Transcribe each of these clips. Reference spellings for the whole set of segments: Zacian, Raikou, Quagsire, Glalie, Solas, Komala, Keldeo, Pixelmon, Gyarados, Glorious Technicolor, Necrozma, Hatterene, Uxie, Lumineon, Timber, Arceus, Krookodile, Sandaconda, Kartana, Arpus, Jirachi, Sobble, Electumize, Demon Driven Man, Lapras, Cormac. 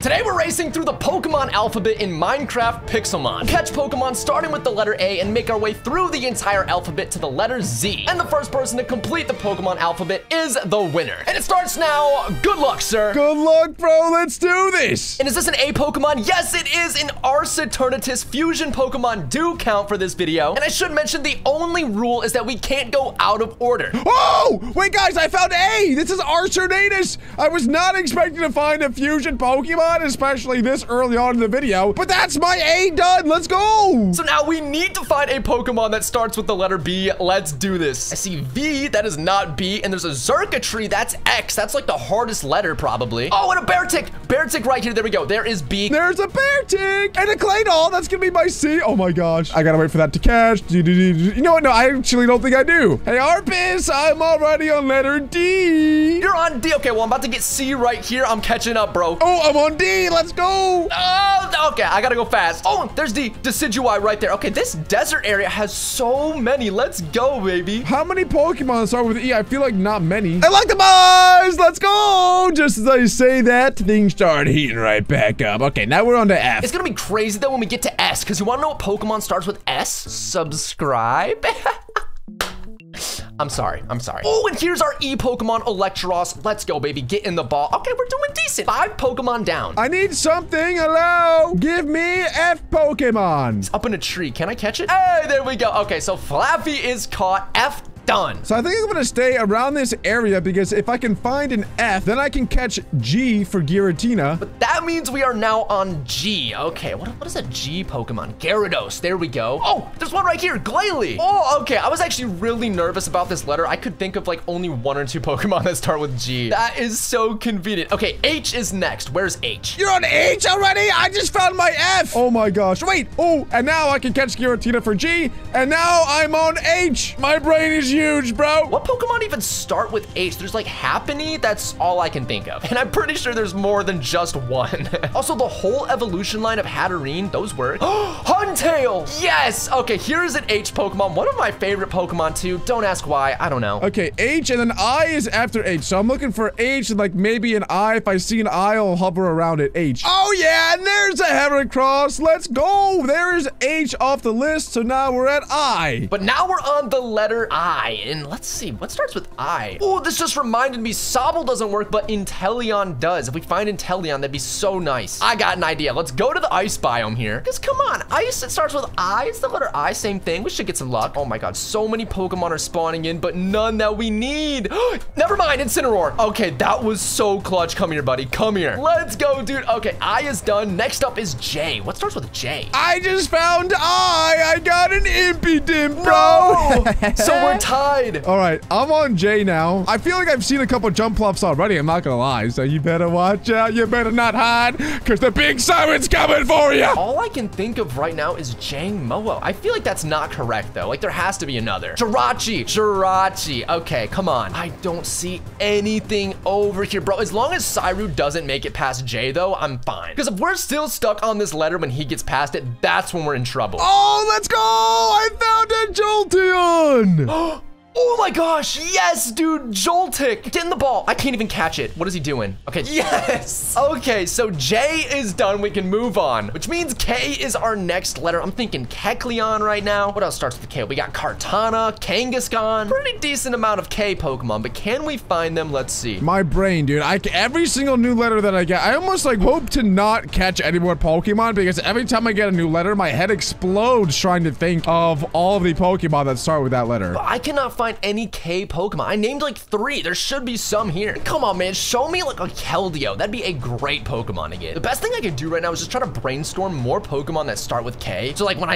Today we're racing through the Pokemon alphabet in Minecraft Pixelmon. We'll catch Pokemon starting with the letter A and make our way through the entire alphabet to the letter Z. And the first person to complete the Pokemon alphabet is the winner. And it starts now. Good luck, sir. Good luck, bro. Let's do this. And is this an A Pokemon? Yes, it is an Ars Eternatus fusion Pokemon. Do count for this video. And I should mention the only rule is that we can't go out of order. Oh, wait, guys, I found A. This is Ars Eternatus. I was not expecting to find a fusion Pokemon, especially this early on in the video, but that's my A done. Let's go. So now we need to find a Pokemon that starts with the letter B. Let's do this. I see V. That is not B. And there's a Zerkatree. That's X. That's like the hardest letter probably. Oh, and a Beartick. Beartick right here. There we go. There is B. There's a Beartick and a Claydol. That's gonna be my C. Oh my gosh, I gotta wait for that to catch. You know what? No, I actually don't think I do. Hey, Arpus, I'm already on letter D. You're on D. Okay, well, I'm about to get C right here. I'm catching up, bro. Oh, I'm on D, let's go. Oh, okay, I gotta go fast. Oh, there's the Decidueye right there. Okay, this desert area has so many. Let's go, baby. How many Pokemon start with E? I feel like not many. Electumize, let's go. Just as I say that, things start heating right back up. Okay, now we're on to F. It's gonna be crazy though when we get to S, because you wanna know what Pokemon starts with S? Subscribe. I'm sorry. Oh, and here's our E Pokemon, Electros. Let's go, baby. Get in the ball. Okay, we're doing decent. 5 Pokemon down. I need something. Hello. Give me F Pokemon. It's up in a tree. Can I catch it? Hey, there we go. Okay, so Flaffy is caught. F done. So I think I'm going to stay around this area because if I can find an F, then I can catch G for Giratina. But that means we are now on G. Okay, what is a G Pokemon? Gyarados. There we go. Oh, there's one right here. Glalie. Oh, okay. I was actually really nervous about this letter. I could think of like only 1 or 2 Pokemon that start with G. That is so convenient. Okay, H is next. Where's H? You're on H already? I just found my F. Oh my gosh. Wait. Oh, and now I can catch Giratina for G. And now I'm on H. My brain is huge, bro. What Pokemon even start with H? There's like Happiny. That's all I can think of. And I'm pretty sure there's more than just one. Also, the whole evolution line of Hatterene, those work. Huntail. Yes. Okay, here's an H Pokemon. One of my favorite Pokemon too. Don't ask why. I don't know. Okay, H and then I is after H. So I'm looking for H and like maybe an I. If I see an I, I'll hover around at H. Oh yeah, and there's a Heracross. Let's go. There is H off the list. So now we're at I. But now we're on the letter I. And let's see, what starts with I? Oh, this just reminded me, Sobble doesn't work, but Inteleon does. If we find Inteleon, that'd be so nice. I got an idea. Let's go to the ice biome here. Because come on, ice, it starts with I. It's the letter I, same thing. We should get some luck. Oh my God, so many Pokemon are spawning in, but none that we need. Never mind, Incineroar. Okay, that was so clutch. Come here, buddy. Come here. Let's go, dude. Okay, I is done. Next up is J. What starts with J? I just found I. I got an Impidimp, bro. So we're tied. All right, I'm on J now. I feel like I've seen a couple jump flops already. I'm not gonna lie. So you better watch out. You better not hide, cause the big siren's coming for you. All I can think of right now is Jangmoo. I feel like that's not correct though. Like there has to be another. Jirachi. Okay, come on. I don't see anything over here, bro. As long as Cyru doesn't make it past J though, I'm fine. Cause if we're still stuck on this letter when he gets past it, that's when we're in trouble. Oh, let's go! I found a Jolteon. Oh my gosh, yes, dude, Joltik. Get in the ball. I can't even catch it. What is he doing? Okay, yes. Okay, so J is done. We can move on, which means K is our next letter. I'm thinking Kecleon right now. What else starts with K? We got Kartana, Kangaskhan. Pretty decent amount of K Pokemon, but can we find them? Let's see. My brain, dude. Every single new letter that I get, I almost like hope to not catch any more Pokemon because every time I get a new letter, my head explodes trying to think of all of the Pokemon that start with that letter. But I cannot find any K Pokemon. I named like 3. There should be some here. Come on, man. Show me like a Keldeo. That'd be a great Pokemon to get. The best thing I can do right now is just try to brainstorm more Pokemon that start with K. So like when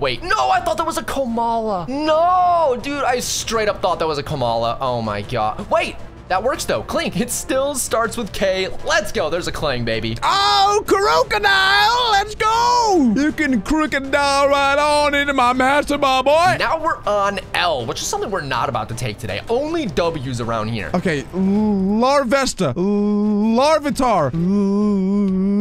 wait, no, I thought that was a Komala. No, dude, I straight up thought that was a Komala. Oh my God. Wait. That works though. Clink. It still starts with K. Let's go. There's a Clang, baby. Oh, Krookodile. Let's go. You can Krookodile right on into my master, my boy. Now we're on L, which is something we're not about to take today. Only W's around here. Okay. Larvesta. Larvitar.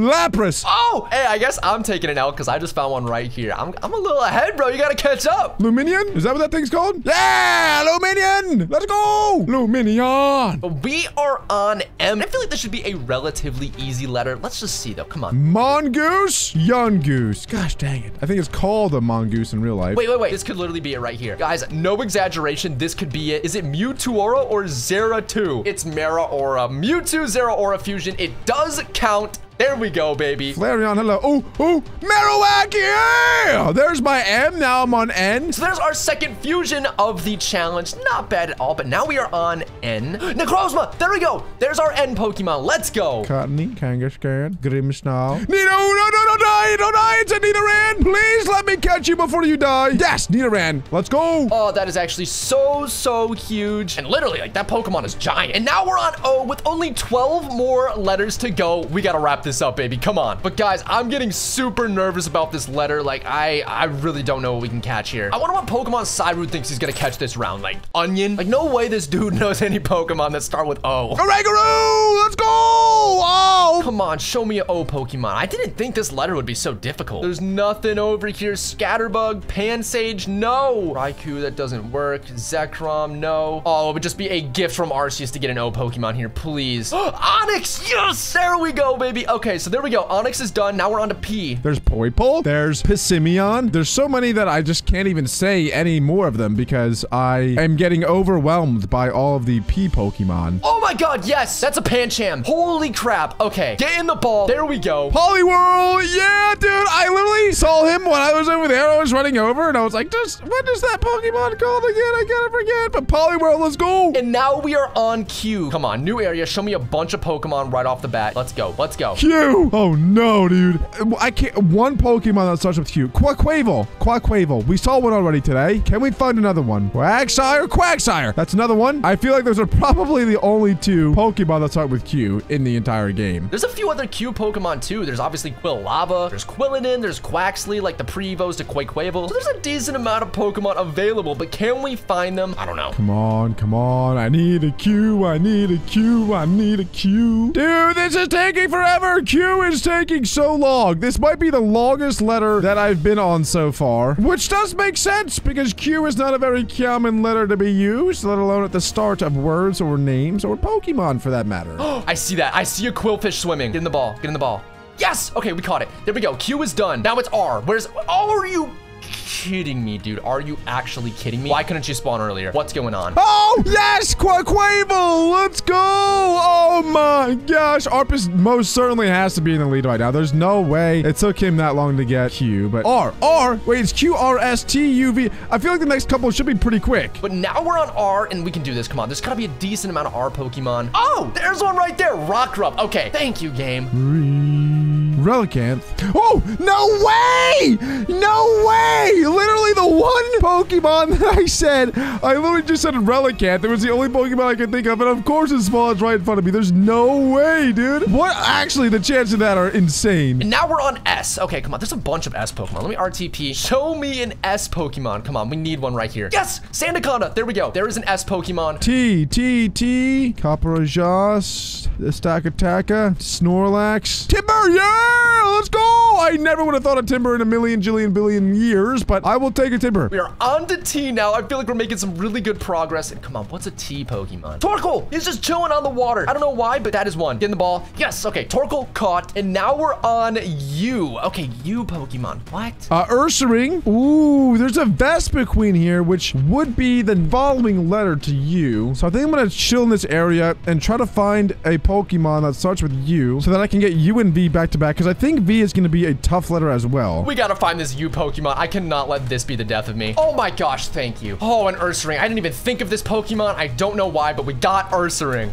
Lapras. Oh, hey, I guess I'm taking it out because I just found one right here. I'm a little ahead, bro. You got to catch up. Lumineon? Is that what that thing's called? Yeah, Lumineon. Let's go. Lumineon. We are on M. I feel like this should be a relatively easy letter. Let's just see, though. Come on. Mongoose? Yungoose. Gosh, dang it. I think it's called a mongoose in real life. Wait, wait, wait. This could literally be it right here. Guys, no exaggeration. This could be it. Is it Mewtwoora or Zeratul? It's Meraora. Mewtwo, Zeraora fusion. It does count. There we go, baby. Flareon, hello. Oh, oh, Marowak, yeah! There's my M, now I'm on N. So there's our second fusion of the challenge. Not bad at all, but now we are on N. Necrozma, there we go. There's our N Pokemon, let's go. Cottony, Kangaskhan, Grimmsnarl. Nido, no, don't die, it's a Nidoran. Please let me catch you before you die. Yes, Nidoran, let's go. Oh, that is actually so huge. And literally, like, that Pokemon is giant. And now we're on O with only 12 more letters to go. We gotta wrap this up, baby. Come on. But guys, I'm getting super nervous about this letter. Like, I really don't know what we can catch here. I wonder what Pokemon Cyru thinks he's gonna catch this round. Like, Onion? Like, no way this dude knows any Pokemon that start with O. Orangaroo! Let's go! Oh! Come on, show me an O Pokemon. I didn't think this letter would be so difficult. There's nothing over here. Scatterbug, Pansage, no. Raikou, that doesn't work. Zekrom, no. Oh, it would just be a gift from Arceus to get an O Pokemon here, please. Onix! Yes! There we go, baby. Okay, so there we go. Onix is done. Now we're on to P. There's Poipole. There's Pissimian. There's so many that I just can't even say any more of them because I am getting overwhelmed by all of the P Pokemon. Oh my god, yes! That's a Pancham. Holy crap. Okay, get in the ball. There we go. Poliwhirl! Yeah, dude! I literally saw him when I was over there. I was running over and I was like, what is that Pokemon called again? I gotta forget, but Poliwhirl, let's go! And now we are on Q. Come on, new area. Show me a bunch of Pokemon right off the bat. Let's go. Let's go. Q. Oh no, dude. I can't. One Pokemon that starts with Q. Quaquaval. Quaquaval. We saw one already today. Can we find another one? Quagsire. Quagsire. That's another one. I feel like those are probably the only two Pokemon that start with Q in the entire game. There's a few other Q Pokemon too. There's obviously Quilava. There's Quilladin. There's Quaxly, like the Prevos to Quaquaval. So there's a decent amount of Pokemon available, but can we find them? I don't know. Come on, come on. I need a Q. I need a Q. I need a Q. Dude, this is taking forever. Q is taking so long. This might be the longest letter that I've been on so far, which does make sense because Q is not a very common letter to be used, let alone at the start of words or names or Pokemon for that matter. Oh, I see that. I see a Quillfish swimming. Get in the ball. Get in the ball. Yes. Okay, we caught it. There we go. Q is done. Now it's R. Where's are you kidding me, dude? Are you actually kidding me? Why couldn't you spawn earlier? What's going on? Oh, yes! Quaquaval! Let's go! Oh my gosh. Arpus most certainly has to be in the lead right now. There's no way it took him that long to get Q, but R. Wait, it's Q-R-S-T-U-V. I feel like the next couple should be pretty quick. But now we're on R and we can do this. Come on. There's gotta be a decent amount of R Pokemon. Oh, there's one right there. Rockruff. Okay. Thank you, game. Relicanth. Oh, no way! No way! Literally the one Pokemon that I literally just said Relicanth. It was the only Pokemon I could think of, and of course it's small. It's right in front of me. There's no way, dude. What? Actually, the chances of that are insane. And now we're on S. Okay, come on. There's a bunch of S Pokemon. Let me RTP. Show me an S Pokemon. Come on. We need one right here. Yes! Sandaconda. There we go. There is an S Pokemon. T. Copperjaws. Stakataka. Snorlax. Timber, yeah! Let's go! I never would have thought of Timber in a million, jillion, billion years, but I will take a Timber. We are on to T now. I feel like we're making some really good progress. And come on, what's a T Pokemon? Torkoal! He's just chilling on the water. I don't know why, but that is one. Get in the ball. Yes, okay. Torkoal caught. And now we're on U. Okay, U Pokemon. What? Ursaring. Ooh, there's a Vespiquen here, which would be the following letter to U. So I think I'm going to chill in this area and try to find a Pokemon that starts with U so that I can get U and V back to back. Because I think V is going to be a tough letter as well. We got to find this U Pokemon. I cannot let this be the death of me. Oh my gosh, thank you. Oh, an Ursaring. I didn't even think of this Pokemon. I don't know why, but we got Ursaring.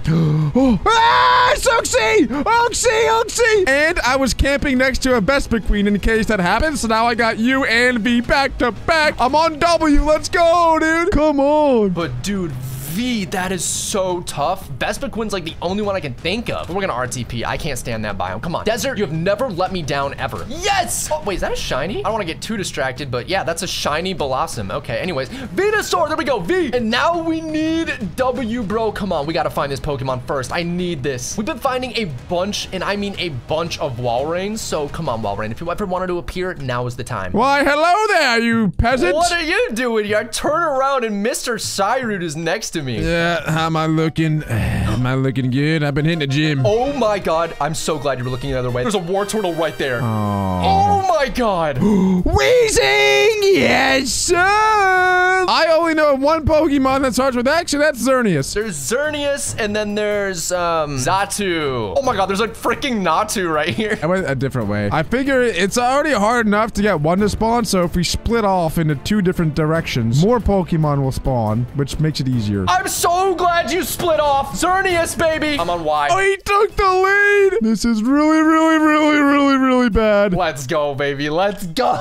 It's Uxie! Uxie! And I was camping next to a Vespiquen in case that happens. So now I got U and V back to back. I'm on W. Let's go, dude. Come on. But dude, V, that is so tough. Vespiquen's like the only one I can think of. But we're gonna RTP. I can't stand that biome. Come on. Desert, you have never let me down ever. Yes! Oh, wait, is that a shiny? I don't want to get too distracted, but yeah, that's a shiny Blossom. Okay, anyways. Venusaur, there we go, V. And now we need W, bro. Come on, we gotta find this Pokemon first. I need this. We've been finding a bunch, and I mean a bunch of Walreins. So come on, Walrein. If you ever wanted to appear, now is the time. Why, hello there, you peasant. What are you doing here? Turn around and Mr. Cyrude is next to me. Yeah, how am I looking? Am I looking good? I've been hitting the gym. Oh my god, I'm so glad you were looking the other way. There's a War Turtle right there. Oh my god. Weezing! Yes, sir! I only know of one Pokemon that starts with X, and that's Xerneas. There's Xerneas, and then there's Zatu. Oh my god, there's a freaking Natu right here. I went a different way. I figure it's already hard enough to get one to spawn, so if we split off into two different directions, more Pokemon will spawn, which makes it easier. I'm so glad you split off. Xerneas, baby. I'm on Y. Oh, he took the lead. This is really bad. Let's go, baby. Let's go.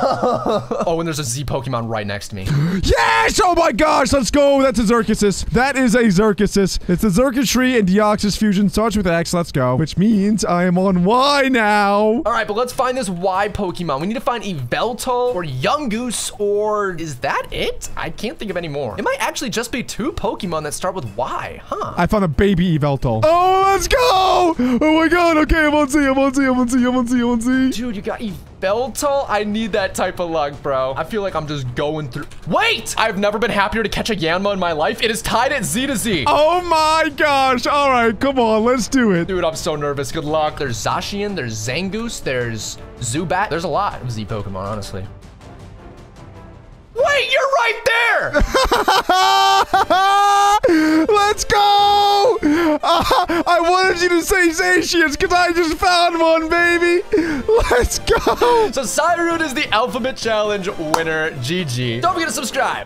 Oh, and there's a Z Pokemon right next to me. Yes! Oh my gosh, let's go. That's a Zerkisis. That is a Zerkisis. It's a Zerkitree and Deoxys fusion. Starts with X. Let's go. Which means I am on Y now. All right, but let's find this Y Pokemon. We need to find Yveltal or Yungoos, or is that it? I can't think of any more. It might actually just be two Pokemon that start with Y, huh? I found a baby Yveltal. Oh, let's go! Oh my god, okay, I won't see. Dude, you got Yveltal? I need that type of luck, bro. I feel like I'm just going through. Wait! I've never been happier to catch a Yanma in my life. It is tied at Z to Z. Oh my gosh. All right, come on, let's do it. Dude, I'm so nervous. Good luck. There's Zacian, there's Zangoose, there's Zubat. There's a lot of Z Pokemon, honestly. Wait, you're right there! Let's go! I wanted you to say Zacian because I just found one, baby! Let's go! So Cyrude is the Alphabet Challenge winner. GG. Don't forget to subscribe,